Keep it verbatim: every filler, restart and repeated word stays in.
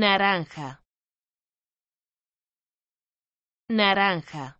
naranja, naranja.